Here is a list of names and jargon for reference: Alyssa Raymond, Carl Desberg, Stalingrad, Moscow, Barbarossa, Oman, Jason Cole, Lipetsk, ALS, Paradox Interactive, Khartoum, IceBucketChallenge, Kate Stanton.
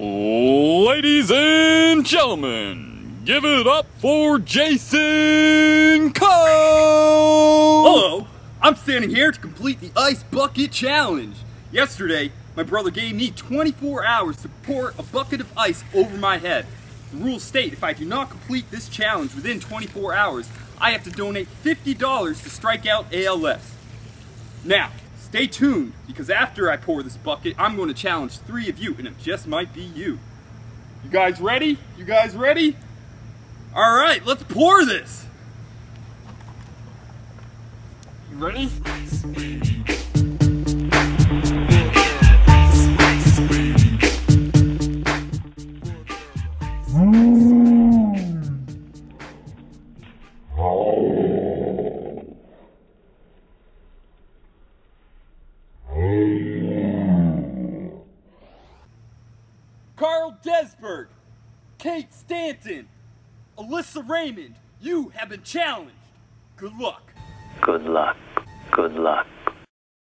Ladies and gentlemen, give it up for Jason Cole! Hello, I'm standing here to complete the Ice Bucket Challenge. Yesterday, my brother gave me 24 hours to pour a bucket of ice over my head. The rules state if I do not complete this challenge within 24 hours, I have to donate $50 to strike out ALS. Now, stay tuned, because after I pour this bucket, I'm going to challenge three of you, and it just might be you. You guys ready? You guys ready? All right, let's pour this. You ready? Carl Desberg, Kate Stanton, Alyssa Raymond, you have been challenged. Good luck. Good luck. Good luck.